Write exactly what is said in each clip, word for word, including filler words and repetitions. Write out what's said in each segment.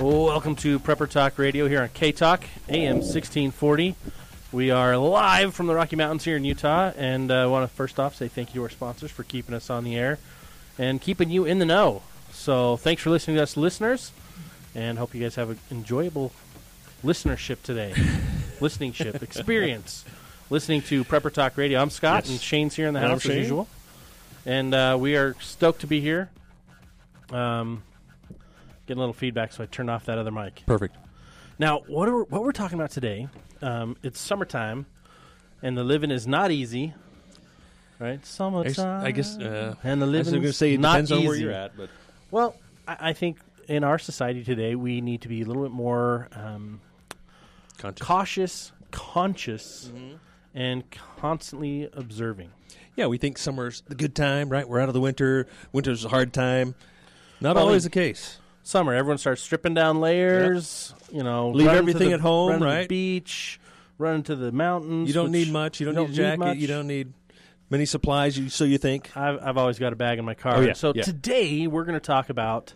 Welcome to Prepper Talk Radio here on K-Talk, A M sixteen forty. We are live from the Rocky Mountains here in Utah, and I uh, want to first off say thank you to our sponsors for keeping us on the air and keeping you in the know. So thanks for listening to us, listeners, and hope you guys have an enjoyable listenership today, listening-ship experience, listening to Prepper Talk Radio. I'm Scott, yes. And Shane's here in the and house as usual, and uh, we are stoked to be here. Um... Getting a little feedback, so I turned off that other mic. Perfect. Now, what are, what we're talking about today, um, it's summertime, and the living is not easy, right? Summertime. I guess, uh, and the living is not easy. It depends on where you're at. But. Well, I, I think in our society today, we need to be a little bit more um, conscious. cautious, conscious, mm-hmm. and constantly observing. Yeah, we think summer's the good time, right? We're out of the winter. Winter's a hard time. Not well, always the case. Summer, everyone starts stripping down layers, yep. you know, leave everything the, at home, run right? To the beach, run into the mountains. You don't need much. You don't, you don't need a jacket. Much. You don't need many supplies, you, so you think. I've, I've always got a bag in my car. Oh, yeah. So yeah. Today we're going to talk about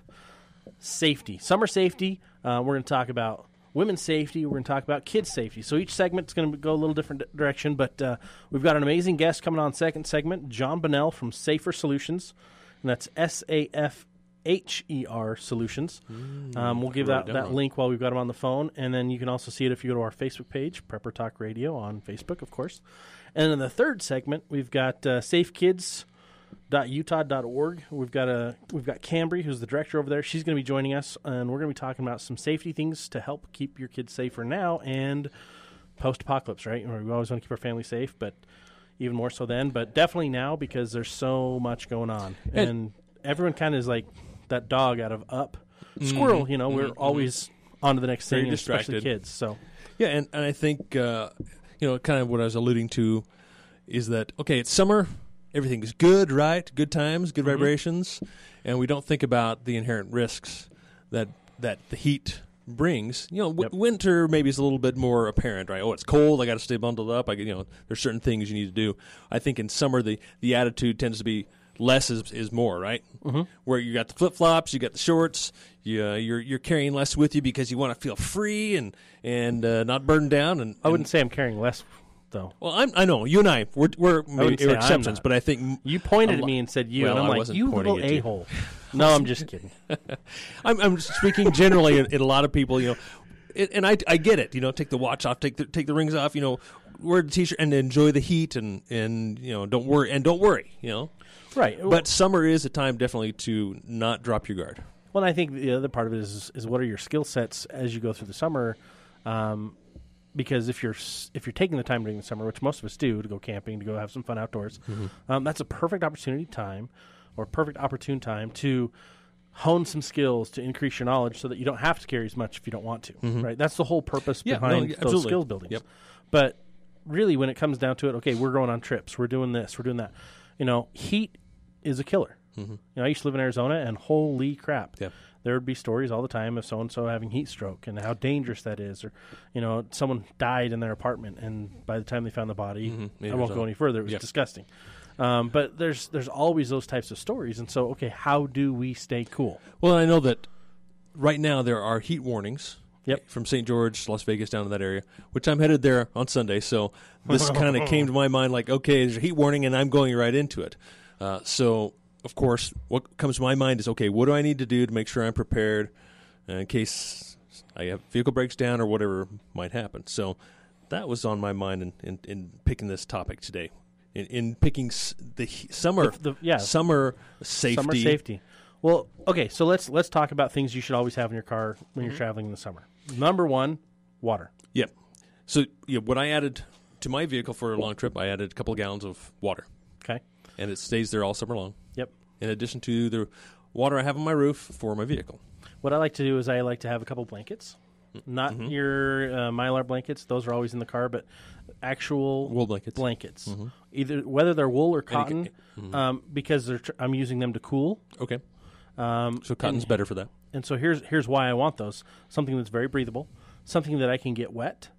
safety, summer safety. Uh, we're going to talk about women's safety. We're going to talk about kids' safety. So each segment's going to go a little different direction, but uh, we've got an amazing guest coming on second segment, John Bunnell from Safer Solutions, and that's S A F H E R Solutions. Mm, um, we'll give that, that link while we've got them on the phone, and then you can also see it if you go to our Facebook page, Prepper Talk Radio on Facebook, of course. And in the third segment, we've got uh, safe kids dot utah dot org. We've got a we've got Cambry, who's the director over there. She's going to be joining us, and we're going to be talking about some safety things to help keep your kids safer now and post-apocalypse, right? We always want to keep our family safe, but even more so then, but definitely now because there's so much going on, and, and everyone kind of is like that dog out of Up, squirrel, you know, we're mm-hmm. always on to the next Very thing, distracted. Especially kids. So, yeah, and, and I think, uh, you know, kind of what I was alluding to is that, okay, it's summer, everything is good, right? Good times, good mm-hmm. vibrations, and we don't think about the inherent risks that that the heat brings. You know, w- yep. winter maybe is a little bit more apparent, right? Oh, it's cold, I got to stay bundled up, I, you know, there's certain things you need to do. I think in summer the, the attitude tends to be, less is, is more, right? Mm-hmm. Where you got the flip-flops, you got the shorts, you, uh, you're you're carrying less with you because you want to feel free and and uh, not burdened down. And, and I wouldn't say I'm carrying less, though. Well, I'm, I know. You and I, we're, we're, maybe, we're exceptions, but I think... You pointed I'm, at me and said you, well, and I'm I like, you little a-hole. No, I'm just kidding. I'm, I'm speaking generally in, in a lot of people, you know, it, and I, I get it, you know, take the watch off, take the, take the rings off, you know, wear the T-shirt and enjoy the heat and, and, you know, don't worry, and don't worry, you know. Right. But summer is a time definitely to not drop your guard. Well, I think the other part of it is is what are your skill sets as you go through the summer? Um, because if you're if you're taking the time during the summer, which most of us do, to go camping, to go have some fun outdoors, mm-hmm. um, that's a perfect opportunity time or perfect opportune time to hone some skills, to increase your knowledge so that you don't have to carry as much if you don't want to. Mm-hmm. Right? That's the whole purpose yeah, behind no, those absolutely. Skill buildings. Yep. But really when it comes down to it, okay, we're going on trips, we're doing this, we're doing that. You know, heat is a killer. Mm-hmm. You know, I used to live in Arizona, and holy crap, yeah. there would be stories all the time of so-and-so having heat stroke and how dangerous that is, or, you know, someone died in their apartment, and by the time they found the body, mm-hmm. I won't go any further, it was yeah. disgusting. Um, but there's there's always those types of stories, and so, okay, how do we stay cool? Well, I know that right now there are heat warnings yep. from Saint George, Las Vegas, down in that area, which I'm headed there on Sunday, so this kind of came to my mind like, okay, there's a heat warning, and I'm going right into it. Uh, so, of course, what comes to my mind is, okay, what do I need to do to make sure I'm prepared uh, in case I have vehicle breaks down or whatever might happen? So that was on my mind in, in, in picking this topic today, in, in picking s- the summer the, the, yeah. summer safety. Summer safety. Well, okay, so let's let's talk about things you should always have in your car when mm-hmm. you're traveling in the summer. Number one, water. Yep. So yeah, what I added to my vehicle for a long trip, I added a couple of gallons of water. Okay. And it stays there all summer long. Yep. In addition to the water I have on my roof for my vehicle. What I like to do is I like to have a couple blankets. Not mm-hmm. your uh, Mylar blankets. Those are always in the car, but actual wool blankets. blankets. Mm-hmm. Either whether they're wool or cotton, can, mm-hmm. um, because they're tr- I'm using them to cool. Okay. Um, so cotton's and, better for that. And so here's here's why I want those. Something that's very breathable. Something that I can get wet.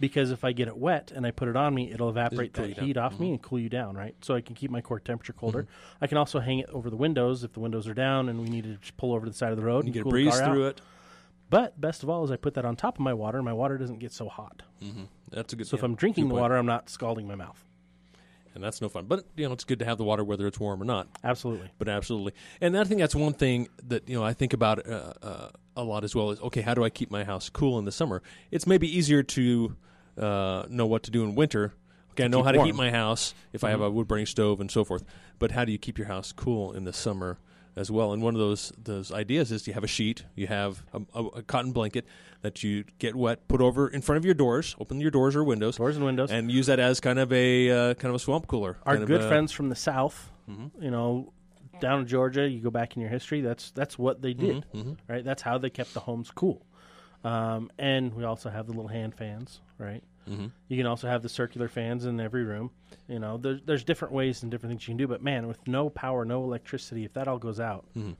Because if I get it wet and I put it on me, it'll evaporate the heat off mm-hmm. me and cool you down, right? So I can keep my core temperature colder. Mm-hmm. I can also hang it over the windows if the windows are down and we need to just pull over to the side of the road. You and get cool a breeze through out. It. But best of all is I put that on top of my water, and my water doesn't get so hot. Mm-hmm. That's a good. So yeah, if I'm drinking the water, I'm not scalding my mouth. And that's no fun. But, you know, it's good to have the water whether it's warm or not. Absolutely. But absolutely. And I think that's one thing that, you know, I think about uh, uh, a lot as well is, okay, how do I keep my house cool in the summer? It's maybe easier to uh, know what to do in winter. Okay, I know how to heat my house if mm-hmm. I have a wood-burning stove and so forth. But how do you keep your house cool in the summer as well? And one of those those ideas is you have a sheet, you have a, a, a cotton blanket that you get wet, put over in front of your doors, open your doors or windows, doors and windows, and use that as kind of a uh, kind of a swamp cooler. Our kind good of friends from the South, mm-hmm. you know, down in Georgia, you go back in your history. That's that's what they did, mm-hmm. right? That's how they kept the homes cool. Um, and we also have the little hand fans, right? Mm-hmm. You can also have the circular fans in every room. You know, there's, there's different ways and different things you can do. But, man, with no power, no electricity, if that all goes out, mm-hmm.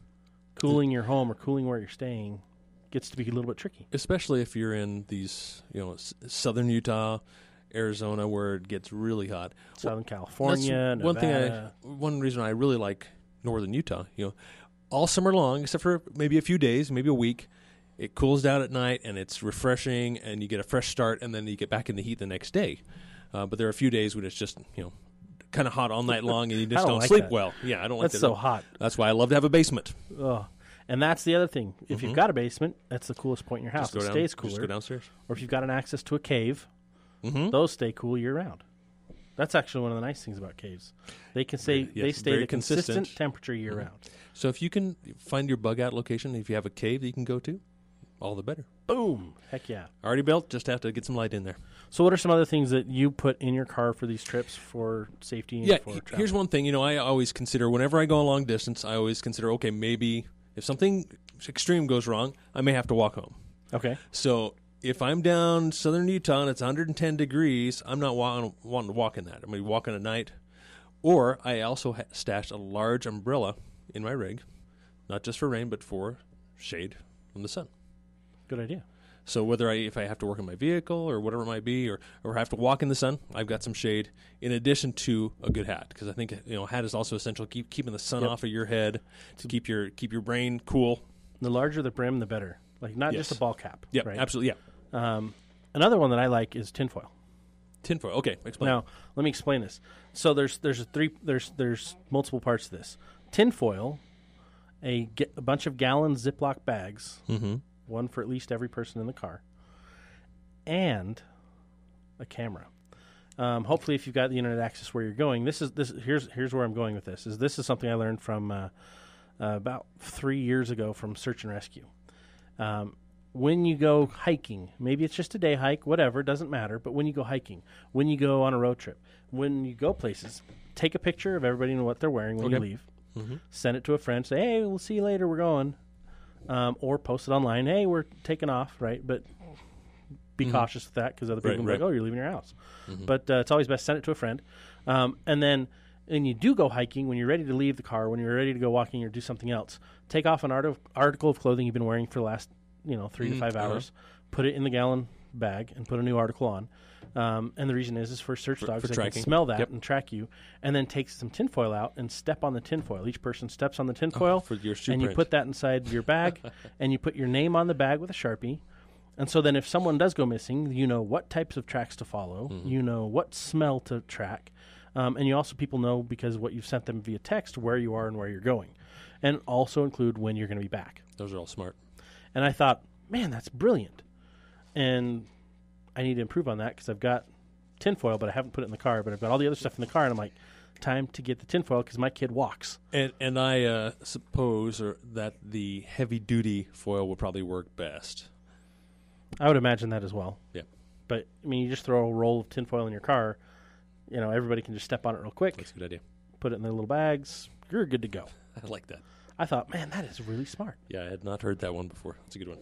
cooling mm-hmm. your home or cooling where you're staying gets to be a little bit tricky. Especially if you're in these, you know, s- southern Utah, Arizona, where it gets really hot. Southern well, California, Nevada. One thing I, one reason I really like northern Utah, you know, all summer long, except for maybe a few days, maybe a week, it cools down at night, and it's refreshing, and you get a fresh start, and then you get back in the heat the next day. Uh, but there are a few days when it's just, you know, kind of hot all night long, and you just don't, don't like sleep that. well. Yeah, I don't like that. That's so hot. That's why I love to have a basement. Oh. And that's the other thing. If mm-hmm. you've got a basement, that's the coolest point in your house. It down, stays cooler. Just go downstairs. Or if you've got an access to a cave, mm-hmm. those stay cool year-round. That's actually one of the nice things about caves. They can stay, yes, they stay the consistent, consistent temperature year-round. Mm-hmm. So if you can find your bug-out location, if you have a cave that you can go to, all the better. Boom. Heck yeah. Already built. Just have to get some light in there. So what are some other things that you put in your car for these trips for safety and yeah, for travel? Here's one thing. You know, I always consider whenever I go a long distance, I always consider, okay, maybe if something extreme goes wrong, I may have to walk home. Okay. So if I'm down southern Utah and it's one hundred ten degrees, I'm not wa- wanting to walk in that. I'm going to be walking at night. Or I also ha- stashed a large umbrella in my rig, not just for rain, but for shade from the sun. Good idea. So whether I if I have to work in my vehicle or whatever it might be, or or have to walk in the sun, I've got some shade in addition to a good hat, because I think, you know, hat is also essential. Keep keeping the sun yep. off of your head to keep your keep your brain cool. The larger the brim, the better. Like not yes. just a ball cap. Yeah, right? Absolutely. Yeah. Um, another one that I like is tinfoil. Tinfoil. Okay, explain. Now let me explain this. So there's there's a three there's there's multiple parts to this. Tinfoil, a a bunch of gallon Ziploc bags. Mm-hmm. One for at least every person in the car, and a camera. Um, hopefully, if you've got the internet access where you're going, this is this. Here's here's where I'm going with this. Is this is something I learned from uh, uh, about three years ago from Search and Rescue. Um, when you go hiking, maybe it's just a day hike, whatever, doesn't matter. But when you go hiking, when you go on a road trip, when you go places, take a picture of everybody and what they're wearing when okay. you leave. Mm-hmm. Send it to a friend. Say, hey, we'll see you later. We're going. Um, or post it online. Hey, we're taking off, right? But be mm-hmm. cautious with that, because other people right, can be right. like, oh, you're leaving your house. Mm-hmm. But uh, it's always best to send it to a friend. Um, and then when you do go hiking, when you're ready to leave the car, when you're ready to go walking or do something else, take off an art of, article of clothing you've been wearing for the last you know, three mm-hmm. to five hours, uh-huh. put it in the gallon bag, and put a new article on. Um, and the reason is is for search for, dogs, for they tracking. Can smell that yep. and track you, and then take some tinfoil out and step on the tinfoil. Each person steps on the tinfoil, oh, for your shoe and print. You put that inside your bag, and you put your name on the bag with a Sharpie. And so then if someone does go missing, you know what types of tracks to follow, mm-hmm. you know what smell to track, um, and you also people know because what you've sent them via text where you are and where you're going, and also include when you're going to be back. Those are all smart. And I thought, man, that's brilliant. And I need to improve on that because I've got tinfoil, but I haven't put it in the car. But I've got all the other stuff in the car, and I'm like, time to get the tinfoil because my kid walks. And, and I uh, suppose or that the heavy-duty foil will probably work best. I would imagine that as well. Yeah. But, I mean, you just throw a roll of tinfoil in your car. You know, everybody can just step on it real quick. That's a good idea. Put it in their little bags. You're good to go. I like that. I thought, man, that is really smart. Yeah, I had not heard that one before. That's a good one.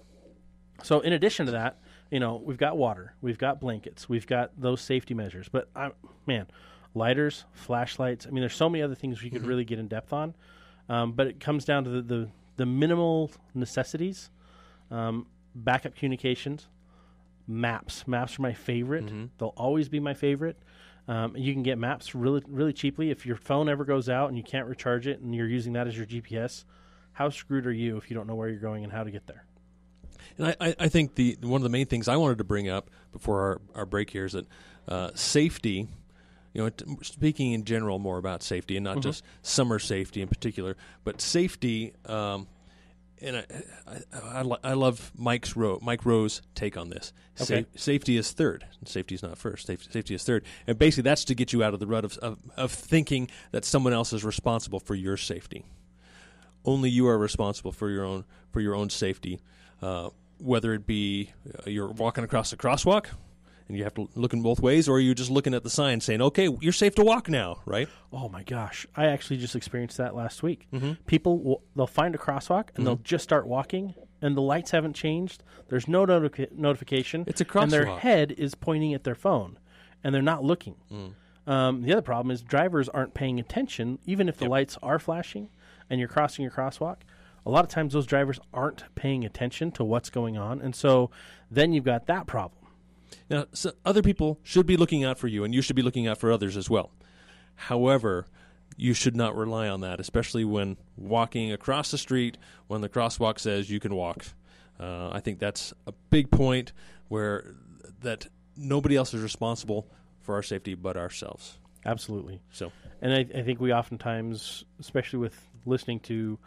So in addition to that, you know, we've got water, we've got blankets, we've got those safety measures. But, I'm, man, lighters, flashlights. I mean, there's so many other things we could really get in depth on. Um, but it comes down to the, the, the minimal necessities, um, backup communications, maps. Maps are my favorite. Mm-hmm. They'll always be my favorite. Um, you can get maps really, really cheaply. If your phone ever goes out and you can't recharge it and you're using that as your G P S, how screwed are you if you don't know where you're going and how to get there? And I, I think the one of the main things I wanted to bring up before our, our break here is that uh, safety, you know, t- speaking in general more about safety and not mm-hmm. just summer safety in particular, but safety, um, and I I, I, lo- I love Mike's Ro- Mike Rowe's take on this. Okay. Sa- safety is third. Safety is not first. Safe- safety is third. And basically that's to get you out of the rut of, of, of thinking that someone else is responsible for your safety. Only you are responsible for your own for your own safety, uh, whether it be uh, you're walking across the crosswalk and you have to look in both ways, or you're just looking at the sign saying, okay, you're safe to walk now, right? Oh, my gosh. I actually just experienced that last week. Mm-hmm. People, will, they'll find a crosswalk, and mm-hmm. they'll just start walking, and the lights haven't changed. There's no notica- notification. It's a crosswalk. And their head is pointing at their phone, and they're not looking. Mm. Um, the other problem is drivers aren't paying attention, even if the yep. lights are flashing. And you're crossing your crosswalk, a lot of times those drivers aren't paying attention to what's going on. And so then you've got that problem. Now, so other people should be looking out for you, and you should be looking out for others as well. However, you should not rely on that, especially when walking across the street, when the crosswalk says you can walk. Uh, I think that's a big point where that nobody else is responsible for our safety but ourselves. Absolutely. So, and I, I think we oftentimes, especially with listening to,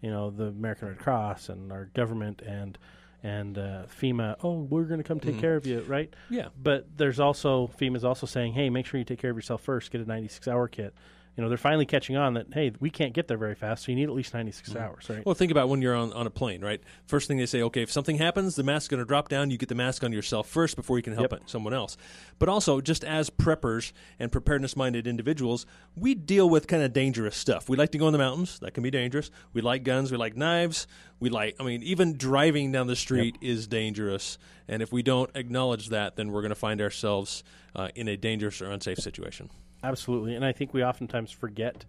you know, the American Red Cross and our government and and uh, FEMA, oh, we're going to come take mm-hmm. care of you, right? Yeah. But there's also, FEMA's also saying, hey, make sure you take care of yourself first, get a ninety-six hour kit. You know, they're finally catching on that, hey, we can't get there very fast, so you need at least ninety-six mm-hmm. hours, right? Well, think about when you're on, on a plane, right? First thing they say, okay, if something happens, the mask's going to drop down. You get the mask on yourself first before you can help yep. someone else. But also, just as preppers and preparedness-minded individuals, we deal with kind of dangerous stuff. We like to go in the mountains. That can be dangerous. We like guns. We like knives. We like, I mean, even driving down the street yep. is dangerous. And if we don't acknowledge that, then we're going to find ourselves uh, in a dangerous or unsafe situation. Absolutely, and I think we oftentimes forget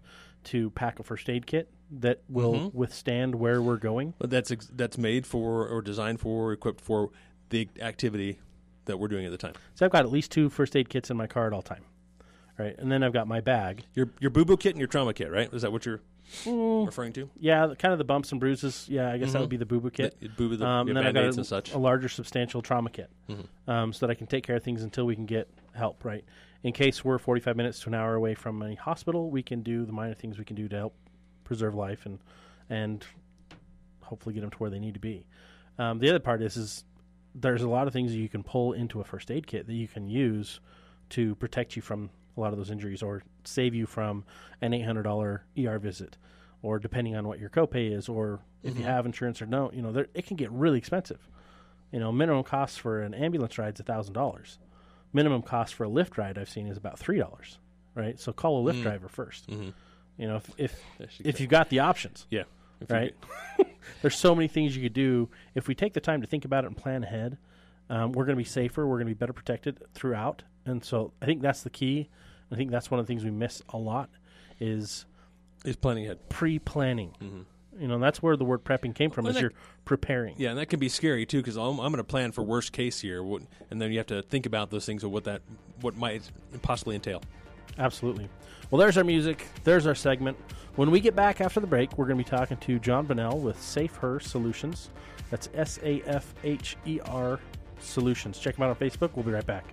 to pack a first aid kit that will mm-hmm. withstand where we're going. But that's ex- that's made for or designed for or equipped for the activity that we're doing at the time. So I've got at least two first aid kits in my car at all time, right? And then I've got my bag. Your your boo-boo kit and your trauma kit, right? Is that what you're mm, referring to? Yeah, the, kind of the bumps and bruises. Yeah, I guess mm-hmm. that would be the boo-boo kit. The, boo-boo, the, um, and then I've got a, and such. a larger substantial trauma kit mm-hmm. um, so that I can take care of things until we can get help, right? In case we're forty-five minutes to an hour away from a hospital, we can do the minor things we can do to help preserve life and and hopefully get them to where they need to be. Um, the other part is, is there's a lot of things that you can pull into a first aid kit that you can use to protect you from a lot of those injuries or save you from an eight hundred dollars E R visit, or depending on what your copay is, or if mm-hmm. you have insurance or no, you know, there, it can get really expensive. You know, minimum costs for an ambulance ride is one thousand dollars. Minimum cost for a Lyft ride I've seen is about three dollars, right? So call a Lyft mm. driver first. Mm-hmm. You know, if if, if you've got the options. Yeah. Right? There's so many things you could do. If we take the time to think about it and plan ahead, um, we're going to be safer. We're going to be better protected throughout. And so I think that's the key. I think that's one of the things we miss a lot is is planning ahead. Pre-planning. Mm-hmm. You know, and that's where the word prepping came from, well, is you're preparing. Yeah, and that can be scary, too, because I'm, I'm going to plan for worst case here, and then you have to think about those things of what that what might possibly entail. Absolutely. Well, there's our music. There's our segment. When we get back after the break, we're going to be talking to John Bunnell with Safer Solutions. That's S A F H E R Solutions. Check them out on Facebook. We'll be right back.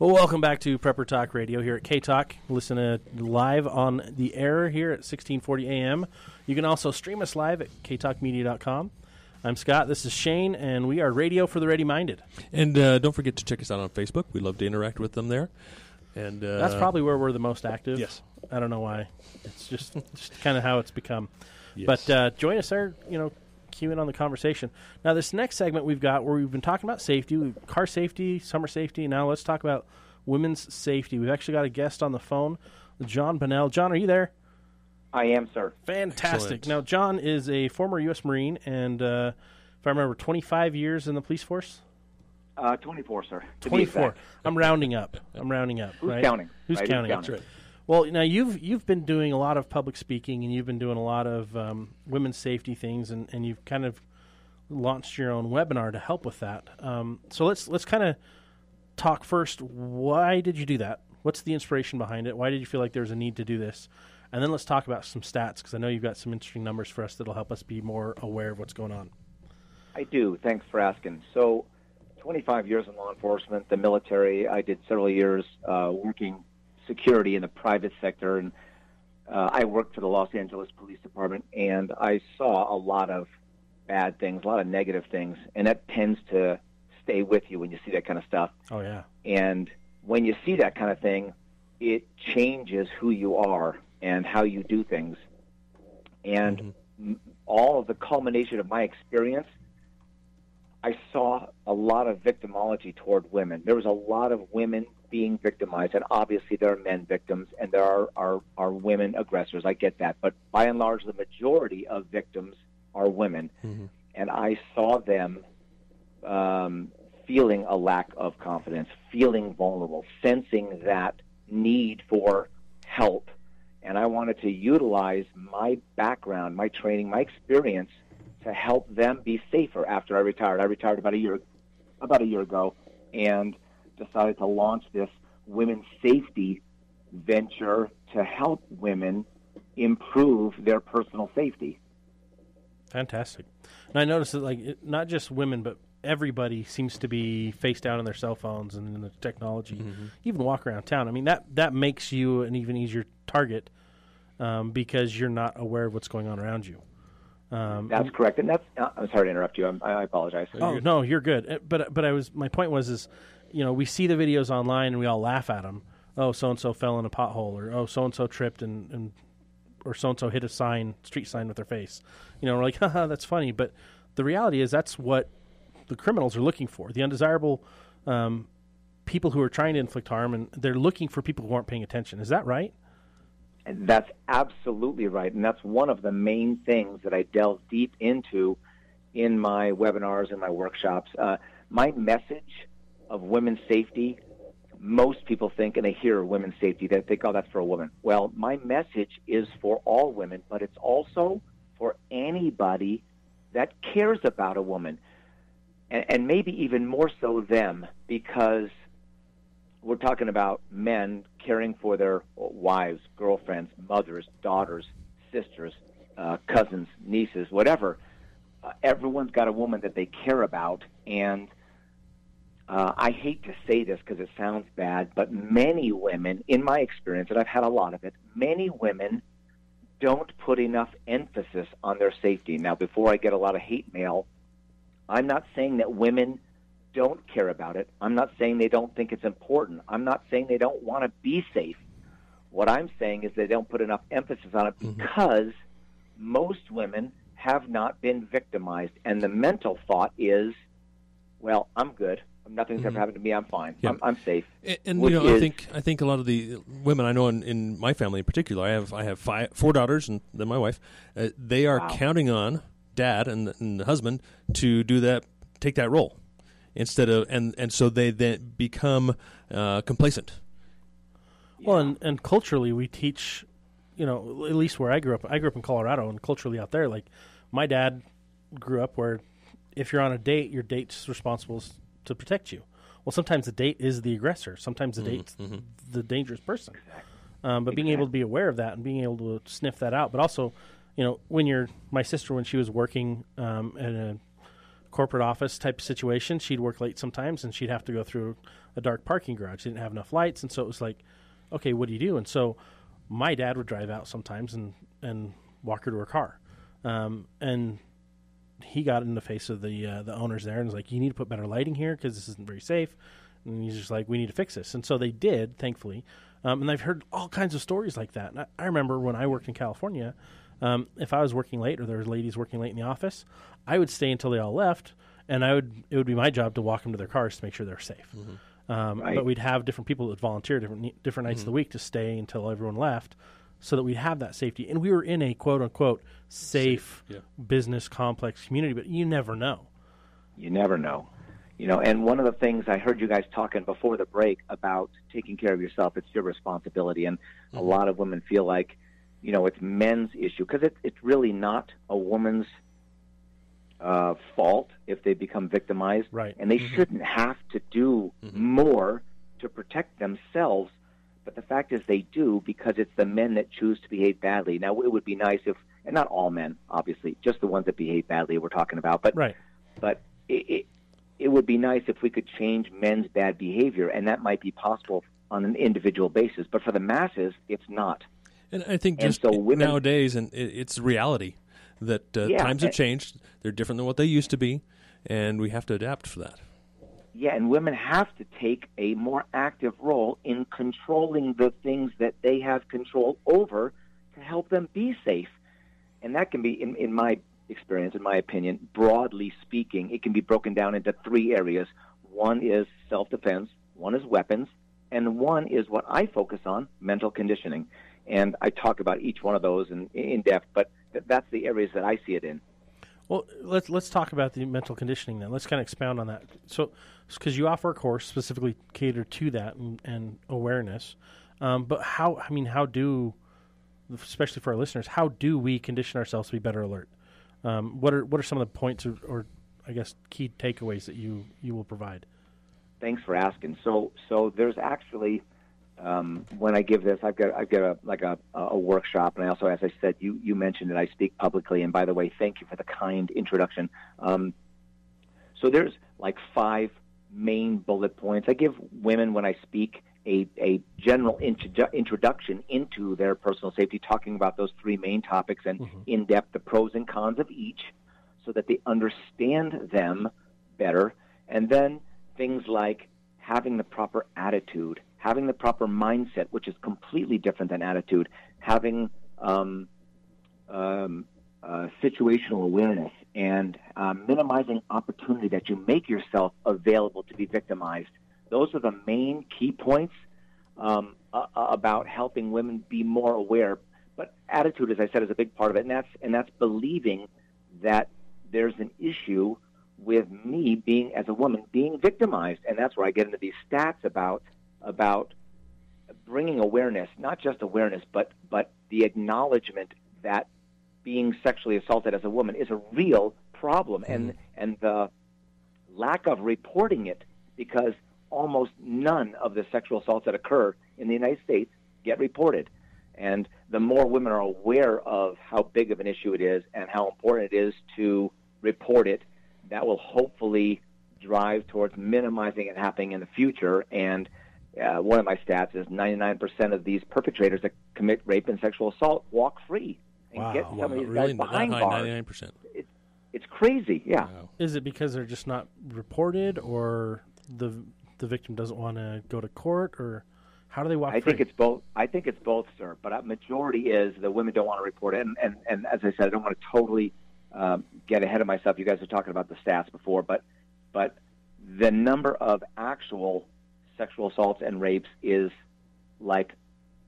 Well, welcome back to Prepper Talk Radio here at K-Talk. Listen uh, live on the air here at sixteen forty a.m. You can also stream us live at k talk media dot com. I'm Scott. This is Shane, and we are Radio for the Ready Minded. And uh, don't forget to check us out on Facebook. We love to interact with them there. And uh, that's probably where we're the most active. Yes. I don't know why. It's just, just kind of how it's become. Yes. But uh, join us there, you know, cue in on the conversation. Now, this next segment we've got where we've been talking about safety, car safety, summer safety. Now let's talk about women's safety. We've actually got a guest on the phone, John Bunnell. John, are you there? I am, sir. Fantastic. Excellent. Now, John is a former U S Marine and, uh, if I remember, twenty-five years in the police force? Uh, twenty-four, sir. twenty-four. I'm rounding up. I'm rounding up. Who's right? counting? Who's right, counting? That's right. Well, now you've you've been doing a lot of public speaking, and you've been doing a lot of um, women's safety things, and, and you've kind of launched your own webinar to help with that. Um, so let's let's kind of talk first. Why did you do that? What's the inspiration behind it? Why did you feel like there was a need to do this? And then let's talk about some stats, because I know you've got some interesting numbers for us that'll help us be more aware of what's going on. I do. Thanks for asking. So twenty-five years in law enforcement, the military. I did several years uh, working security in the private sector, and uh, I worked for the Los Angeles Police Department, and I saw a lot of bad things, a lot of negative things, and that tends to stay with you when you see that kind of stuff. Oh, yeah. And when you see that kind of thing, it changes who you are and how you do things. And mm-hmm. all of the culmination of my experience, I saw a lot of victimology toward women. There was a lot of women being victimized, and obviously there are men victims, and there are, are, are women aggressors. I get that. But by and large, the majority of victims are women. Mm-hmm. And I saw them um, feeling a lack of confidence, feeling vulnerable, sensing that need for help. And I wanted to utilize my background, my training, my experience to help them be safer after I retired. I retired about a year, about a year ago, and decided to launch this women's safety venture to help women improve their personal safety. Fantastic. And I noticed that, like, it, not just women, but everybody seems to be face down on their cell phones and in the technology, mm-hmm. even walk around town. I mean, that, that makes you an even easier target um, because you're not aware of what's going on around you. Um, that's correct, and that's. Uh, I'm sorry to interrupt you. I'm, I apologize. Oh you're, no, you're good. But but I was. My point was is, you know, we see the videos online and we all laugh at them. Oh, so and so fell in a pothole, or oh, so and so tripped and, and or so and so hit a sign, street sign with their face. You know, we're like, haha, that's funny. But the reality is that's what the criminals are looking for. The undesirable um, people who are trying to inflict harm, and they're looking for people who aren't paying attention. Is that right? And that's absolutely right, and that's one of the main things that I delve deep into in my webinars and my workshops. Uh, my message of women's safety, most people think, and they hear women's safety, they think, oh, that's for a woman. Well, my message is for all women, but it's also for anybody that cares about a woman, and, and maybe even more so them, because we're talking about men caring for their wives, girlfriends, mothers, daughters, sisters, uh, cousins, nieces, whatever. Uh, everyone's got a woman that they care about. And uh, I hate to say this because it sounds bad, but many women, in my experience, and I've had a lot of it, many women don't put enough emphasis on their safety. Now, before I get a lot of hate mail, I'm not saying that women don't care about it. I'm not saying they don't think it's important. I'm not saying they don't want to be safe. What I'm saying is they don't put enough emphasis on it because mm-hmm. most women have not been victimized. And the mental thought is, well, I'm good. Nothing's mm-hmm. ever happened to me. I'm fine. Yep. I'm, I'm safe. And, and you know, is... I think I think a lot of the women I know in, in my family in particular, I have I have five, four daughters and then my wife, uh, they are wow. counting on dad and, and the husband to do that, take that role. Instead of and, and so they then become uh, complacent. Yeah. Well, and, and culturally, we teach, you know, at least where I grew up. I grew up in Colorado, and culturally out there, like my dad grew up where if you're on a date, your date's responsible to protect you. Well, sometimes the date is the aggressor. Sometimes the mm-hmm. date's mm-hmm. the dangerous person. Exactly. Um, but exactly. being able to be aware of that and being able to sniff that out, but also, you know, when you're my sister when she was working um, at a corporate office type situation, she'd work late sometimes and she'd have to go through a dark parking garage. She didn't have enough lights, and so it was like, okay, what do you do? And so my dad would drive out sometimes and and walk her to her car, um and he got in the face of the uh, the owners there and was like, you need to put better lighting here because this isn't very safe. And he's just like, we need to fix this. And so they did, thankfully. Um and I've heard all kinds of stories like that. And I, I remember when I worked in California, Um, if I was working late or there were ladies working late in the office, I would stay until they all left, and I would it would be my job to walk them to their cars to make sure they're safe. Mm-hmm. Um, right. But we'd have different people that volunteer different, different nights mm-hmm. of the week to stay until everyone left so that we'd have that safety. And we were in a quote-unquote safe, safe. Yeah. business complex community, but you never know. You never know. You know, and one of the things I heard you guys talking before the break about taking care of yourself, it's your responsibility, and mm-hmm. a lot of women feel like, you know, it's men's issue because it, it's really not a woman's uh, fault if they become victimized. Right. And they mm-hmm. shouldn't have to do mm-hmm. more to protect themselves. But the fact is they do, because it's the men that choose to behave badly. Now, it would be nice if, and not all men, obviously, just the ones that behave badly we're talking about. But right. but it, it it would be nice if we could change men's bad behavior, and that might be possible on an individual basis. But for the masses, it's not. And I think just and so women, nowadays, and it's reality that uh, yeah, times have changed. They're different than what they used to be, and we have to adapt for that. Yeah, and women have to take a more active role in controlling the things that they have control over to help them be safe. And that can be, in, in my experience, in my opinion, broadly speaking, it can be broken down into three areas. One is self-defense, one is weapons, and one is what I focus on, mental conditioning. And I talk about each one of those in, in depth, but th- that's the areas that I see it in. Well, let's let's talk about the mental conditioning then. Let's kind of expound on that. So, because you offer a course specifically catered to that and, and awareness, um, but how? I mean, how do, especially for our listeners, how do we condition ourselves to be better alert? Um, what are what are some of the points or, or I guess key takeaways that you, you will provide? Thanks for asking. So so there's actually um, when I give this, I've got I've got a, like a, a workshop, and I also, as I said, you you mentioned that I speak publicly. And by the way, thank you for the kind introduction. Um, so there's like five main bullet points. I give women when I speak a, a general intro- introduction into their personal safety, talking about those three main topics and mm-hmm. in depth the pros and cons of each, so that they understand them better. And then things like having the proper attitude, having the proper mindset, which is completely different than attitude, having um, um, uh, situational awareness, and uh, minimizing opportunity that you make yourself available to be victimized. Those are the main key points um, uh, about helping women be more aware. But attitude, as I said, is a big part of it, and that's and that's believing that there's an issue with me being, as a woman, being victimized. And that's where I get into these stats about about bringing awareness, not just awareness, but but the acknowledgement that being sexually assaulted as a woman is a real problem, and and the lack of reporting it, because almost none of the sexual assaults that occur in the United States get reported. And the more women are aware of how big of an issue it is and how important it is to report it, that will hopefully drive towards minimizing it happening in the future. And uh, one of my stats is ninety-nine percent of these perpetrators that commit rape and sexual assault walk free and wow. get some wow. of these really guys behind high, bars. ninety-nine percent. It, it's crazy, yeah. Wow. Is it because they're just not reported, or the the victim doesn't want to go to court, or how do they walk I free? I think it's both. I think it's both, sir. But a majority is the women don't want to report it. And, and, and as I said, I don't want to totally Um, get ahead of myself. You guys were talking about the stats before, but but the number of actual sexual assaults and rapes is like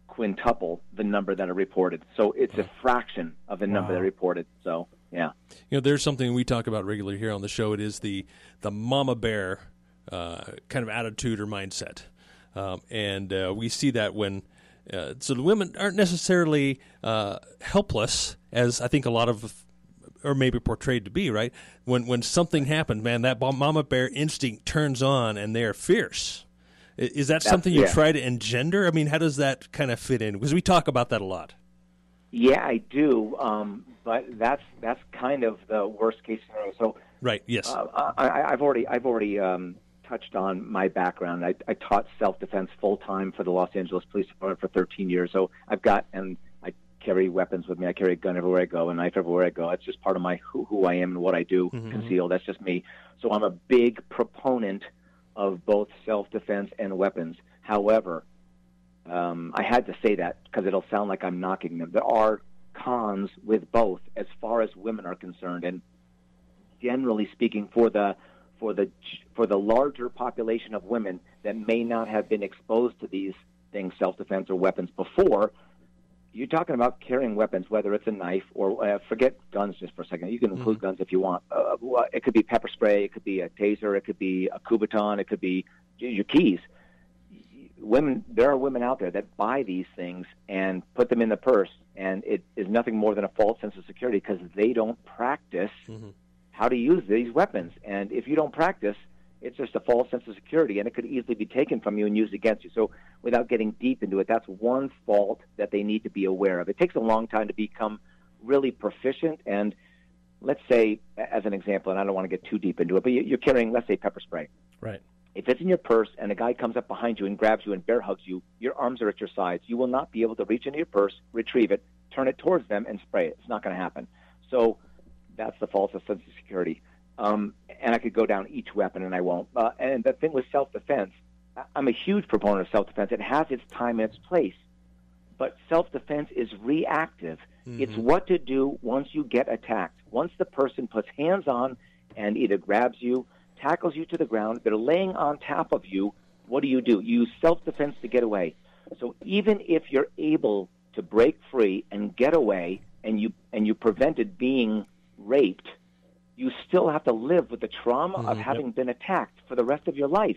quintuple the number that are reported. So it's a fraction of the number wow. that are reported. So yeah, you know, there's something we talk about regularly here on the show. It is the the mama bear uh, kind of attitude or mindset, um, and uh, we see that when. Uh, so the women aren't necessarily uh, helpless, as I think a lot of. Or maybe portrayed to be, right? When when something happened, man, that mama bear instinct turns on and they're fierce. Is that That's, something you yeah. try to engender? I mean, how does that kind of fit in? Because we talk about that a lot. Yeah, I do, um, but that's that's kind of the worst case scenario. So, right, yes, uh, I, I've already I've already um, touched on my background. I, I taught self defense full time for the Los Angeles Police Department for thirteen years. So I've got and. carry weapons with me. I carry a gun everywhere I go, a knife everywhere I go. It's just part of my who, who I am and what I do mm-hmm. concealed. That's just me. So I'm a big proponent of both self-defense and weapons. However, um, I had to say that because it'll sound like I'm knocking them. There are cons with both as far as women are concerned. And generally speaking, for the for the, for the larger population of women that may not have been exposed to these things, self-defense or weapons before, you're talking about carrying weapons, whether it's a knife or uh, forget guns just for a second. You can include mm-hmm. guns if you want. Uh, it could be pepper spray. It could be a taser. It could be a Kubaton. It could be your keys. Women, there are women out there that buy these things and put them in the purse, and it is nothing more than a false sense of security because they don't practice mm-hmm. how to use these weapons. And if you don't practice, It's just a false sense of security, and it could easily be taken from you and used against you. So without getting deep into it, that's one fault that they need to be aware of. It takes a long time to become really proficient. And let's say, as an example, and I don't want to get too deep into it, but you're carrying, let's say, pepper spray. Right. If it's in your purse and a guy comes up behind you and grabs you and bear hugs you, your arms are at your sides. You will not be able to reach into your purse, retrieve it, turn it towards them, and spray it. It's not going to happen. So that's the false sense of security. Um, and I could go down each weapon, and I won't. Uh, and the thing with self-defense, I'm a huge proponent of self-defense. It has its time and its place. But self-defense is reactive. Mm-hmm. It's what to do once you get attacked. Once the person puts hands on and either grabs you, tackles you to the ground, they're laying on top of you, what do you do? You use self-defense to get away. So even if you're able to break free and get away, and you and you prevented being raped, you still have to live with the trauma mm-hmm. of having yep. been attacked for the rest of your life.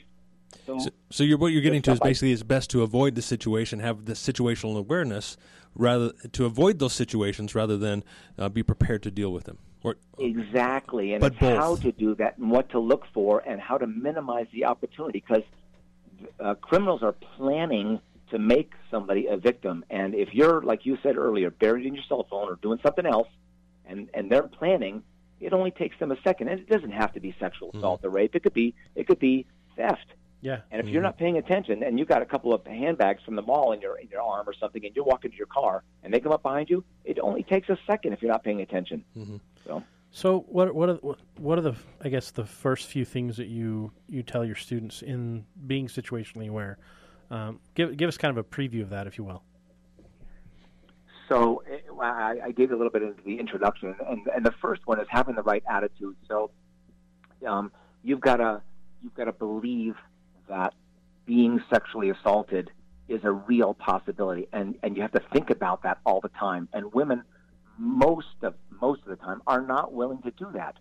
So, so, so you're, what you're getting to is basically like, it's best to avoid the situation, have the situational awareness, rather to avoid those situations rather than uh, be prepared to deal with them. Or, exactly, and but it's both. How to do that and what to look for and how to minimize the opportunity, because uh, criminals are planning to make somebody a victim. And if you're, like you said earlier, buried in your cell phone or doing something else and, and they're planning, it only takes them a second. And it doesn't have to be sexual assault mm-hmm. or rape. It could be, it could be theft. Yeah. And if mm-hmm. you're not paying attention and you've got a couple of handbags from the mall in your, in your arm or something and you're walking to your car and they come up behind you, it only takes a second if you're not paying attention. Mm-hmm. So, so what what are, what are the I guess the first few things that you, you tell your students in being situationally aware? Um, give give us kind of a preview of that, if you will. So it, I, I gave a little bit of the introduction, and, and the first one is having the right attitude. So um, you've got to you've got to believe that being sexually assaulted is a real possibility, and, and you have to think about that all the time. And women, most of most of the time, are not willing to do that.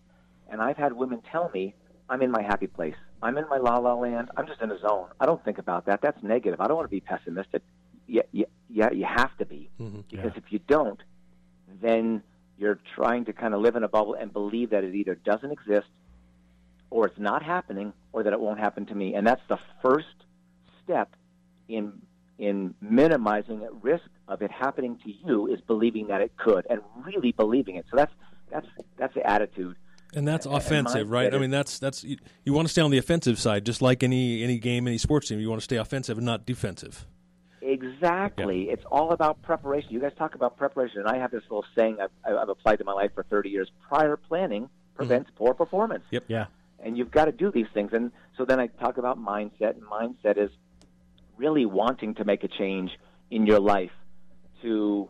And I've had women tell me, I'm in my happy place. I'm in my la-la land. I'm just in a zone. I don't think about that. That's negative. I don't want to be pessimistic. Yeah, yeah, yeah you have to be. Mm-hmm. Because yeah. if you don't, then you're trying to kind of live in a bubble and believe that it either doesn't exist or it's not happening or that it won't happen to me. And that's the first step in in minimizing the risk of it happening to you is believing that it could and really believing it. So that's that's that's the attitude. And that's offensive, right? I mean, that's that's you, you want to stay on the offensive side, just like any any game, any sports team. You want to stay offensive and not defensive. Exactly. Yeah. It's all about preparation. You guys talk about preparation, and I have this little saying I've, I've applied to my life for thirty years. Prior planning prevents mm-hmm. poor performance. Yep. Yeah. And you've got to do these things. And so then I talk about mindset, and mindset is really wanting to make a change in your life to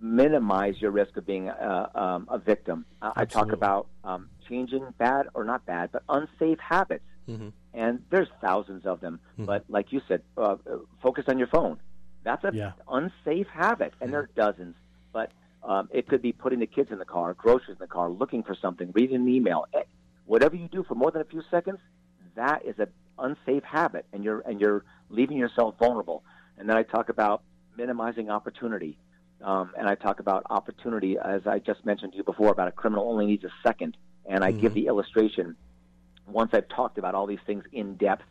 minimize your risk of being a, um, a victim. Uh, I talk about um, changing bad, or not bad, but unsafe habits. Mm-hmm. And there's thousands of them. Mm-hmm. But like you said, uh, focus on your phone. That's an yeah. unsafe habit, and mm-hmm. there are dozens. But um, it could be putting the kids in the car, groceries in the car, looking for something, reading an email. Whatever you do for more than a few seconds, that is an unsafe habit, and you're, and you're leaving yourself vulnerable. And then I talk about minimizing opportunity. Um, and I talk about opportunity, as I just mentioned to you before, about a criminal only needs a second. And I mm-hmm. give the illustration once I've talked about all these things in depth.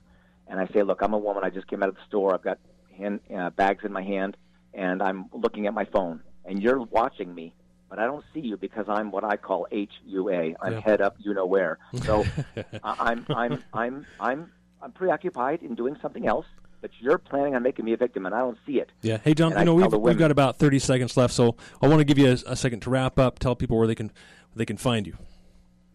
And I say, look, I'm a woman. I just came out of the store. I've got hand, uh, bags in my hand, and I'm looking at my phone. And you're watching me, but I don't see you because I'm what I call H U A. I'm yep. head up, you know where. So I'm, I'm, I'm, I'm, I'm preoccupied in doing something else. But you're planning on making me a victim, and I don't see it. Yeah. Hey, John, I know we've, we've got about thirty seconds left, so I want to give you a, a second to wrap up, tell people where they can they can find you.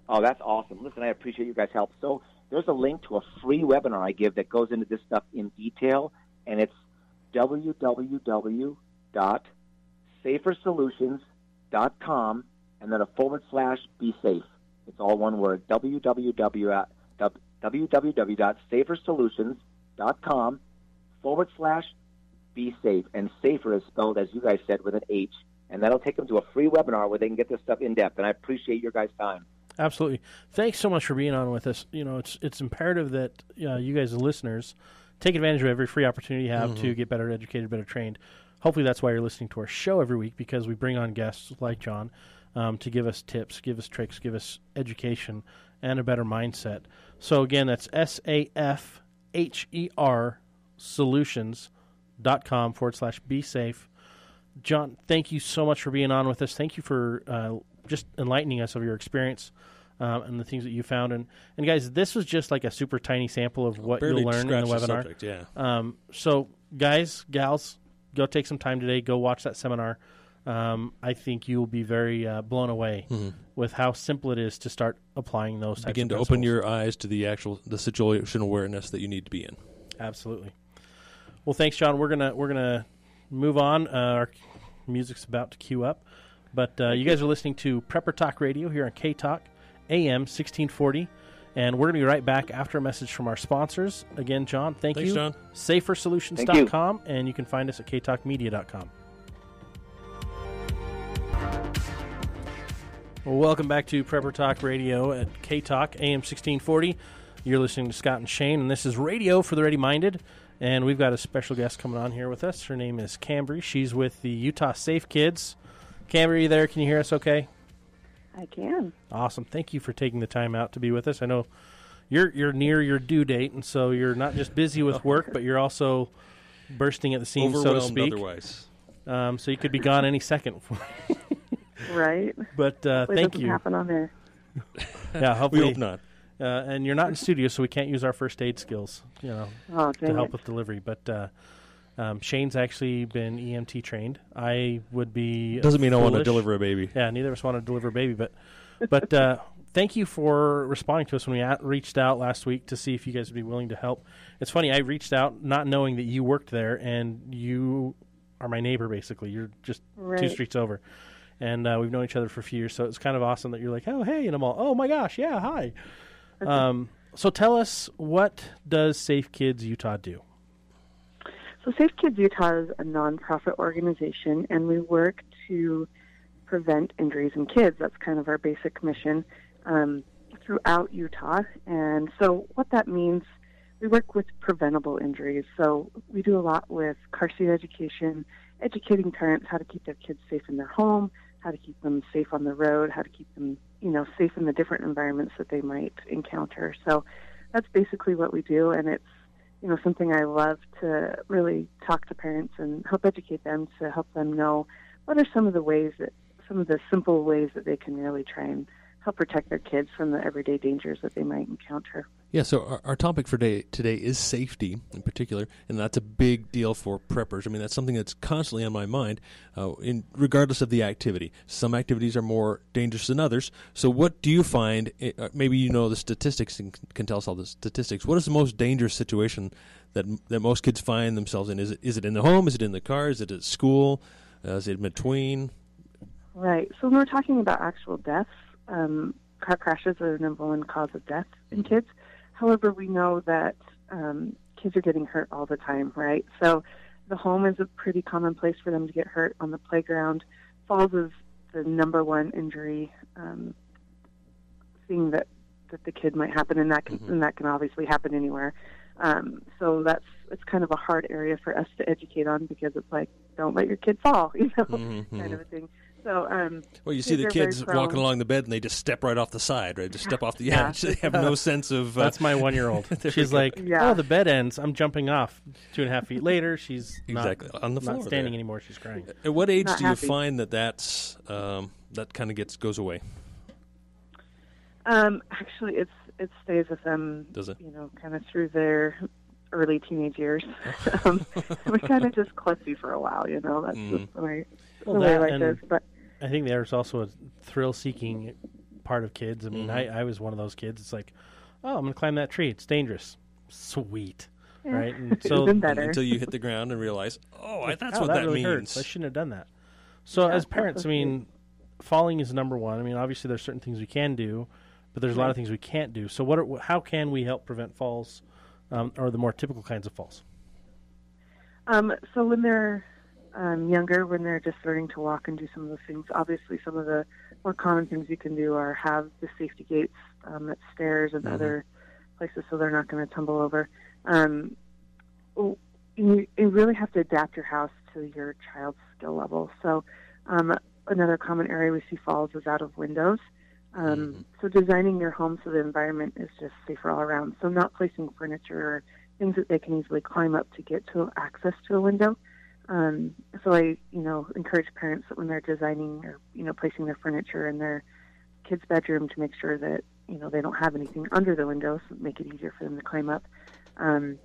Oh, that's awesome. Listen, I appreciate you guys' help. So there's a link to a free webinar I give that goes into this stuff in detail, and it's w w w dot safer solutions dot com and then a forward slash be safe. It's all one word, w w w dot safer solutions dot com forward slash be safe, and safer is spelled, as you guys said, with an H, and that'll take them to a free webinar where they can get this stuff in depth. And I appreciate your guys' time. Absolutely, thanks so much for being on with us. You know, it's it's imperative that uh, you guys, the listeners, take advantage of every free opportunity you have mm-hmm. to get better educated, better trained. Hopefully, that's why you're listening to our show every week, because we bring on guests like John um, to give us tips, give us tricks, give us education and a better mindset. So again, that's S A F H E R solutions dot com forward slash be safe. John, thank you so much for being on with us. Thank you for uh, just enlightening us of your experience um, and the things that you found. And, and guys, this was just like a super tiny sample of what you'll learn in the webinar. Subject, yeah. Um, so guys, gals, go take some time today. Go watch that seminar. Um, I think you will be very uh, blown away mm-hmm. with how simple it is to start applying those types Begin of Begin to principles. Open your eyes to the actual the situation awareness that you need to be in. Absolutely. Well, thanks, John. We're gonna we're gonna move on. Uh, our music's about to queue up, but uh, you guys are listening to Prepper Talk Radio here on K-Talk A M sixteen forty, and we're gonna be right back after a message from our sponsors. Again, John, thank thanks, you. John. safer solutions dot com, and you can find us at k talk media dot com. Well, welcome back to Prepper Talk Radio at K-Talk A M sixteen forty. You're listening to Scott and Shane, and this is Radio for the Ready Minded. And we've got a special guest coming on here with us. Her name is Cambry. She's with the Utah Safe Kids. Cambry, are you there? Can you hear us okay? I can. Awesome. Thank you for taking the time out to be with us. I know you're you're near your due date, and so you're not just busy with work, but you're also bursting at the seams, so to speak. Otherwise. Um, so you could be gone any second. Right. But uh, thank you. It doesn't happen on there. Yeah, hopefully. We hope not. Uh, and you're not in studio, so we can't use our first aid skills, you know, oh, to help it. with delivery. But uh, um, Shane's actually been E M T trained. I would be doesn't mean foolish. I want to deliver a baby. Yeah, neither of us want to deliver a baby. But but uh, thank you for responding to us when we at- reached out last week to see if you guys would be willing to help. It's funny, I reached out not knowing that you worked there, and you are my neighbor basically. You're just right. two streets over. And uh, we've known each other for a few years, so it's kind of awesome that you're like, oh, hey, and I'm all, oh, my gosh, yeah, hi. Um, so tell us, what does Safe Kids Utah do? So Safe Kids Utah is a nonprofit organization, and we work to prevent injuries in kids. That's kind of our basic mission um, throughout Utah. And so what that means, we work with preventable injuries. So we do a lot with car seat education, educating parents how to keep their kids safe in their home, how to keep them safe on the road, how to keep them, you know, safe in the different environments that they might encounter. So that's basically what we do, and it's, you know, something I love to really talk to parents and help educate them to help them know what are some of the ways that, some of the simple ways that they can really try and help protect their kids from the everyday dangers that they might encounter. Yeah, so our, our topic for day, today is safety in particular, and that's a big deal for preppers. I mean, that's something that's constantly on my mind, uh, in regardless of the activity. Some activities are more dangerous than others. So what do you find, uh, maybe you know the statistics and can tell us all the statistics, what is the most dangerous situation that that most kids find themselves in? Is it, is it in the home? Is it in the car? Is it at school? Uh, is it in between? Right, so when we're talking about actual deaths, um, car crashes are the number one cause of death in kids. However, we know that um, kids are getting hurt all the time, right? So the home is a pretty common place for them to get hurt. On the playground, falls is the number one injury um, thing that, that the kid might happen, and that can, mm-hmm. and that can obviously happen anywhere. Um, so that's it's kind of a hard area for us to educate on, because it's like, don't let your kid fall, you know, mm-hmm. kind of a thing. So, um, well, you see the kids walking along the bed, and they just step right off the side, right? Just step off the edge. Yeah. They have no sense of... Uh, that's my one-year-old. She's like, yeah. oh, the bed ends. I'm jumping off. Two and a half feet later, she's exactly. not, on the floor not standing there. anymore. She's crying. At what age not do happy. you find that that's, um, that kind of gets goes away? Um, actually, it's it stays with them, Does it? you know, kind of through their early teenage years. um, we're kind of just klutzy for a while, you know. That's mm. just the way, well, the way life is, but... I think there's also a thrill-seeking part of kids. I mean, mm-hmm. I, I was one of those kids. It's like, oh, I'm going to climb that tree. It's dangerous. Sweet. Yeah. Right? And so Even better. Until you hit the ground and realize, oh, like, that's oh, what that, that really means. Hurts. I shouldn't have done that. So yeah, as parents, so I mean, falling is number one. I mean, obviously there's certain things we can do, but there's right. a lot of things we can't do. So what? Are, how can we help prevent falls, um, or the more typical kinds of falls? Um, so when they're... Um, younger, when they're just learning to walk and do some of those things. Obviously, some of the more common things you can do are have the safety gates um, at stairs and mm-hmm. other places, so they're not going to tumble over. Um, you, you really have to adapt your house to your child's skill level. So um, another common area we see falls is out of windows. Um, mm-hmm. So designing your home so the environment is just safer all around. So not placing furniture or things that they can easily climb up to get to access to a window. Um, so I, you know, encourage parents that when they're designing or, you know, placing their furniture in their kid's bedroom to make sure that, you know, they don't have anything under the window, so make it easier for them to climb up. Um,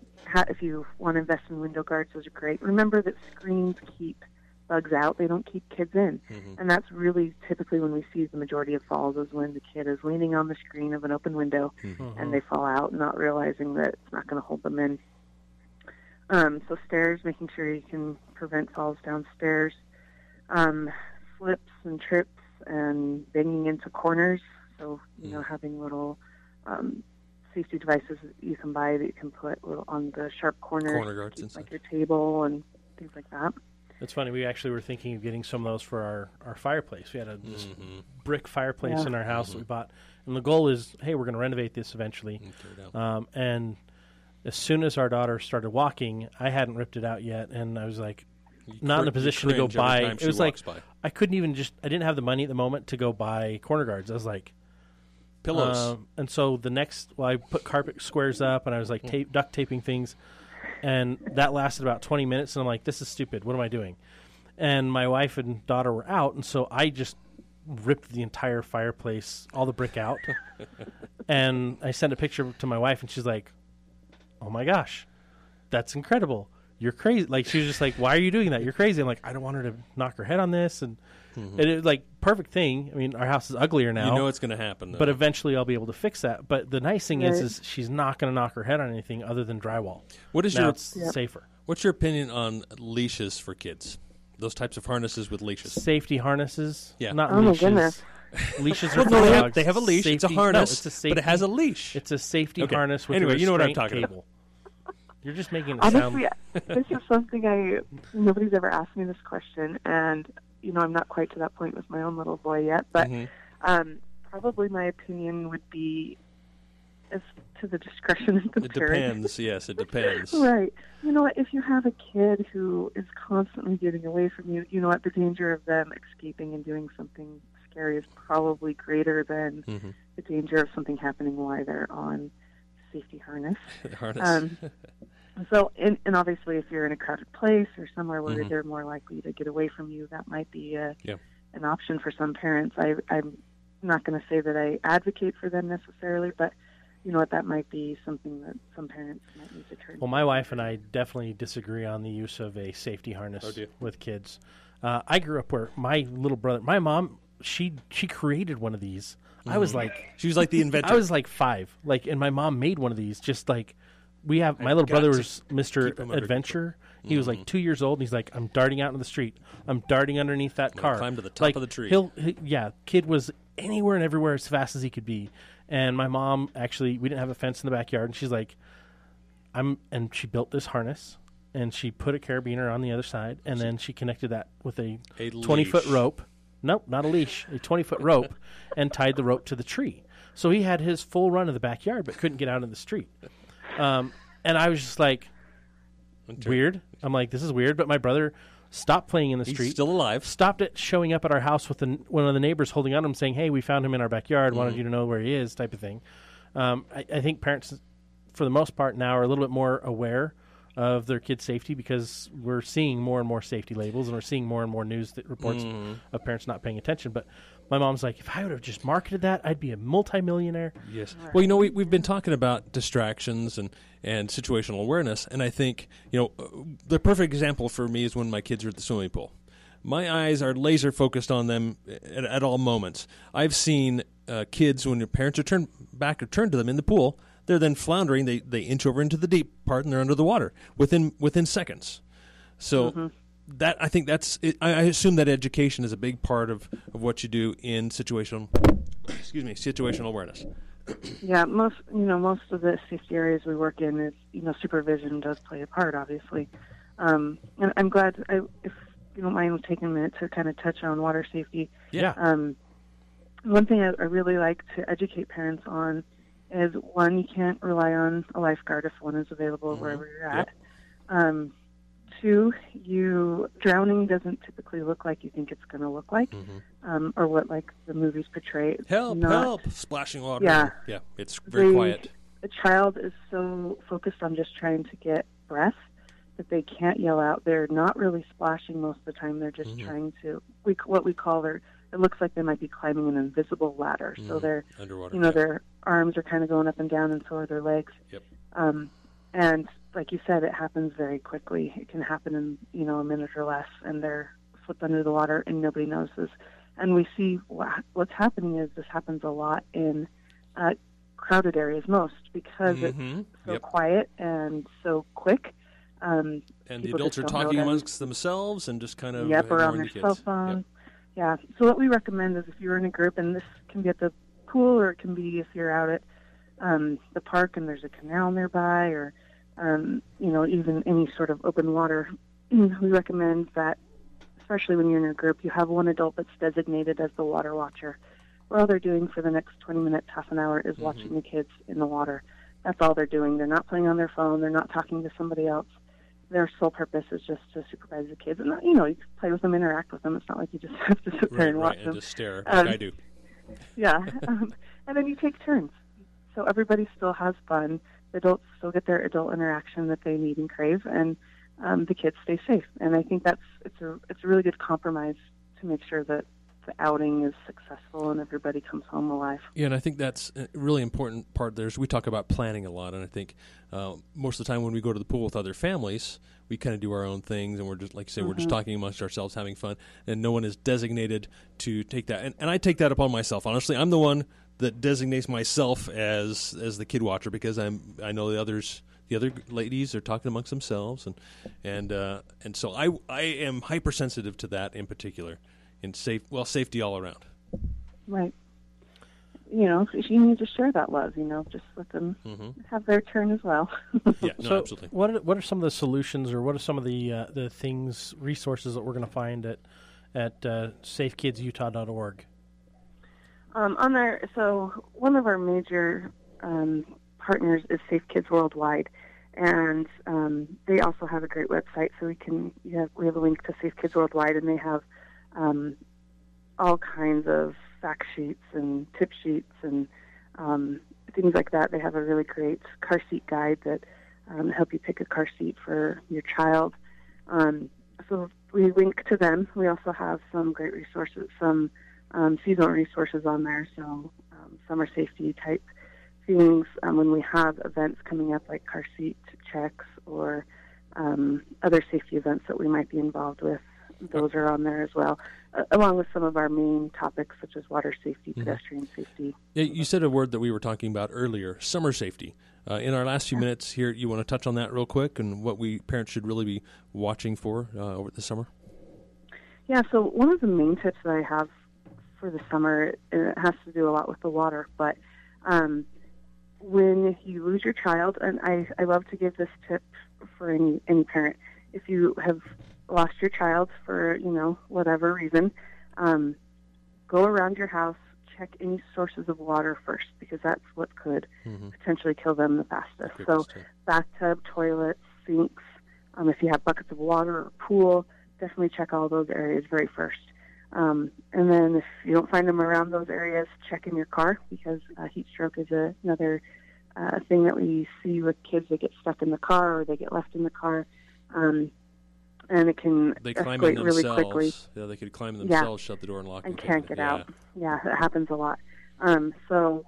if you want to invest in window guards, those are great. Remember that screens keep bugs out. They don't keep kids in. Mm-hmm. And that's really typically when we see the majority of falls, is when the kid is leaning on the screen of an open window, mm-hmm. and they fall out, not realizing that it's not going to hold them in. Um, so stairs, making sure you can prevent falls downstairs. Um, slips and trips and banging into corners. So, you mm-hmm. know, having little um, safety devices that you can buy that you can put little on the sharp corners, corner guards like your table and things like that. It's funny. We actually were thinking of getting some of those for our, our fireplace. We had a this mm-hmm. brick fireplace yeah. in our house mm-hmm. that we bought. And the goal is, hey, we're going to renovate this eventually. Mm-hmm. Um, and as soon as our daughter started walking, I hadn't ripped it out yet. And I was like, you not cr- in a position to go buy. It was like, by. I couldn't even just, I didn't have the money at the moment to go buy corner guards. I was like, pillows. Uh, and so the next, well, I put carpet squares up and I was like mm-hmm. tape, duct taping things. And that lasted about twenty minutes, and I'm like, this is stupid. What am I doing? And my wife and daughter were out, and so I just ripped the entire fireplace, all the brick out. And I sent a picture to my wife, and she's like, oh, my gosh, that's incredible. You're crazy. Like, she was just like, why are you doing that? You're crazy. I'm like, I don't want her to knock her head on this. And mm-hmm. it was like, perfect thing. I mean, our house is uglier now. You know it's going to happen, though. But eventually I'll be able to fix that. But the nice thing right. is, is she's not going to knock her head on anything other than drywall. What is now your, it's yep. safer. What's your opinion on leashes for kids? Those types of harnesses with leashes. Safety harnesses. Yeah. Not oh, leashes. My goodness. Leashes are for dogs. They have a leash. Safety. It's a harness, no, it's a safety, but it has a leash. It's a safety okay. harness with anyway, a restraint. Anyway, you know what I'm talking cable. About. You're just making it sound. This is something I nobody's ever asked me this question, and you know I'm not quite to that point with my own little boy yet. But mm-hmm. um, probably my opinion would be as to the discretion of the it parent. It depends. Yes, it depends. Right. You know what? If you have a kid who is constantly getting away from you, you know what? The danger of them escaping and doing something scary is probably greater than mm-hmm. the danger of something happening while they're on safety harness. harness. Um, so, and, and obviously, if you're in a crowded place or somewhere where mm-hmm. they're more likely to get away from you, that might be a, yeah. an option for some parents. I, I'm not going to say that I advocate for them necessarily, but you know what, that might be something that some parents might need to turn. Well, my wife and I definitely disagree on the use of a safety harness oh, with kids. Uh, I grew up where my little brother, my mom, she she created one of these. I was like, she was like the inventor. I was like five, like, and my mom made one of these. Just like, we have my I little brother was Mister Adventure. He mm-hmm. was like two years old, and he's like, I'm darting out into the street. I'm darting underneath that I'm car. Climb to the top like, of the tree. He'll, he, yeah, kid was anywhere and everywhere as fast as he could be. And my mom actually, we didn't have a fence in the backyard, and she's like, I'm, and she built this harness, and she put a carabiner on the other side, and then she connected that with a twenty foot rope. Nope, not a leash, a twenty-foot rope, and tied the rope to the tree. So he had his full run of the backyard but couldn't get out in the street. Um, and I was just like, weird. I'm like, this is weird. But my brother stopped playing in the street. He's still alive. Stopped it showing up at our house with the, one of the neighbors holding on to him saying, hey, we found him in our backyard, mm-hmm. wanted you to know where he is, type of thing. Um, I, I think parents, for the most part now, are a little bit more aware of their kids' safety because we're seeing more and more safety labels and we're seeing more and more news that reports mm. of parents not paying attention. But my mom's like, if I would have just marketed that, I'd be a multimillionaire. Yes. Well, you know, we, we've been talking about distractions and, and situational awareness, and I think, you know, the perfect example for me is when my kids are at the swimming pool. My eyes are laser focused on them at, at all moments. I've seen uh, kids, when their parents are turned back or turned to them in the pool, they're then floundering. They they inch over into the deep part, and they're under the water within within seconds. So mm-hmm. that I think that's. It, I, I assume that education is a big part of, of what you do in situational. Excuse me, situational awareness. Yeah, most you know most of the safety areas we work in is you know supervision does play a part, obviously. Um, and I'm glad I, if you don't mind taking a minute to kind of touch on water safety. Yeah. Um, one thing I, I really like to educate parents on. Is one, you can't rely on a lifeguard if one is available mm-hmm. wherever you're at. Yep. Um, Two, you drowning doesn't typically look like you think it's going to look like, mm-hmm. um, or what like the movies portray. It's help! Not, help! Splashing water. Yeah, yeah. It's very they, quiet. A child is so focused on just trying to get breath that they can't yell out. They're not really splashing most of the time. They're just mm-hmm. trying to we what we call their. It looks like they might be climbing an invisible ladder. Mm-hmm. So they're underwater. You know, yeah. their arms are kind of going up and down, and so are their legs. Yep. Um, and like you said, it happens very quickly. It can happen in, you know, a minute or less, and they're flipped under the water and nobody notices. And we see what, what's happening is this happens a lot in uh, crowded areas most because mm-hmm. it's so yep. quiet and so quick. Um, and the adults are talking amongst themselves and just kind of... Yep, or on their cell phone. Yep. Yeah. So what we recommend is if you're in a group, and this can be at the pool or it can be if you're out at um, the park and there's a canal nearby or... Um, you know, even any sort of open water, we recommend that, especially when you're in a group, you have one adult that's designated as the water watcher. All they're doing for the next twenty minutes, half an hour, is mm-hmm. watching the kids in the water. That's all they're doing. They're not playing on their phone. They're not talking to somebody else. Their sole purpose is just to supervise the kids. And, not, you know, you can play with them, interact with them. It's not like you just have to sit right, there and right, watch and them. Just stare, um, like I do. Yeah. um, and then you take turns. So everybody still has fun. Adults still get their adult interaction that they need and crave, and um, the kids stay safe. And I think that's it's a it's a really good compromise to make sure that the outing is successful and everybody comes home alive. Yeah, and I think that's a really important part. There's we talk about planning a lot, and I think uh, most of the time when we go to the pool with other families, we kind of do our own things, and we're just like you say, mm-hmm. we're just talking amongst ourselves, having fun, and no one is designated to take that. And, and I take that upon myself. Honestly, I'm the one that designates myself as as the kid watcher because I'm I know the others the other ladies are talking amongst themselves and and uh, and so I I am hypersensitive to that in particular in safe well safety all around. Right. You know, you need to share that love. You know, just let them mm-hmm. have their turn as well. Yeah, no, so absolutely. What are, what are some of the solutions, or what are some of the uh, the things resources that we're going to find at at uh, safe kids utah dot org? Um, on our, so one of our major um, partners is Safe Kids Worldwide, and um, they also have a great website. So we can you have, we have a link to Safe Kids Worldwide, and they have um, all kinds of fact sheets and tip sheets and um, things like that. They have a really great car seat guide that um, help you pick a car seat for your child. Um, so we link to them. We also have some great resources, some. Um, seasonal resources on there, so um, summer safety type things. Um, when we have events coming up like car seat checks or um, other safety events that we might be involved with, those are on there as well, uh, along with some of our main topics such as water safety, mm-hmm. pedestrian safety. Yeah, you said a word that we were talking about earlier, summer safety. Uh, in our last few yeah. minutes here, you want to touch on that real quick and what we parents should really be watching for uh, over the summer? Yeah, so one of the main tips that I have for the summer, and it has to do a lot with the water, but um, when you lose your child, and I, I love to give this tip for any, any parent, if you have lost your child for, you know, whatever reason, um, go around your house, check any sources of water first, because that's what could mm-hmm. potentially kill them the fastest. Good so mistake. Bathtub, toilet, sinks, um, if you have buckets of water or pool, definitely check all those areas very first. Um, and then if you don't find them around those areas, check in your car, because uh, heat stroke is a, another uh, thing that we see with kids. They get stuck in the car or they get left in the car, um, and it can they climb in themselves. Really quickly. Yeah, they could climb themselves, yeah. shut the door and lock and, and can't get yeah. out. Yeah, that happens a lot. Um, so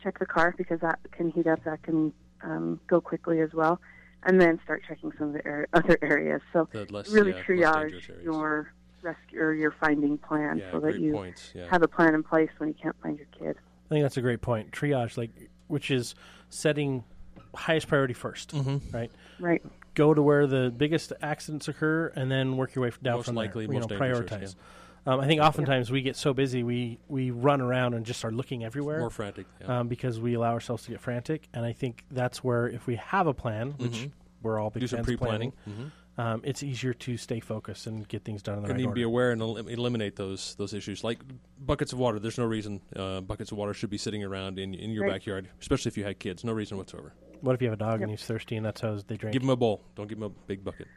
check the car, because that can heat up, that can um, go quickly as well, and then start checking some of the er- other areas. So less, really yeah, triage your... rescue or your finding plan, yeah, so that you points, yeah. have a plan in place when you can't find your kid. I think that's a great point. Triage, like, which is setting highest priority first, mm-hmm. right? Right. Go to where the biggest accidents occur, and then work your way down most from likely, there. Most know, prioritize. Yeah. Um, I think oftentimes yeah. we get so busy we we run around and just are looking everywhere. More frantic, yeah. um, because we allow ourselves to get frantic. And I think that's where if we have a plan, which mm-hmm. we're all big do fans some pre-planning. Planning, mm-hmm. Um, it's easier to stay focused and get things done in the and right order. And be aware and el- eliminate those those issues. Like buckets of water, there's no reason uh, buckets of water should be sitting around in in your right. backyard, especially if you had kids. No reason whatsoever. What if you have a dog yep. and he's thirsty and that's how they drink? Give him a bowl. Don't give him a big bucket.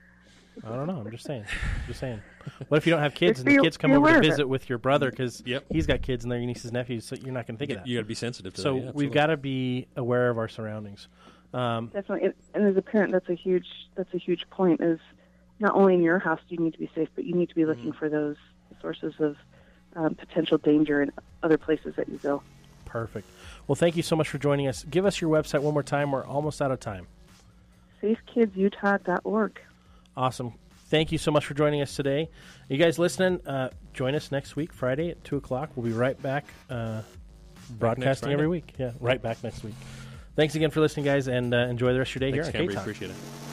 I don't know. I'm just saying. Just saying. What if you don't have kids and the kids come over to visit with your brother because yep. he's got kids and they're your nieces and nephews, so you're not going to think of that. You got to be sensitive to so that. So yeah, we've got to be aware of our surroundings. Um, Definitely. And as a parent, that's a huge that's a huge point is not only in your house do you need to be safe, but you need to be looking mm-hmm. for those sources of um, potential danger in other places that you go. Perfect. Well, thank you so much for joining us. Give us your website one more time. We're almost out of time. safe kids utah dot org. Awesome. Thank you so much for joining us today. You guys listening, uh, join us next week, Friday at two o'clock. We'll be right back uh, broadcasting every week. Yeah, right back next week. Thanks again for listening, guys, and uh, enjoy the rest of your day. Thanks, here at Cambry. Appreciate it.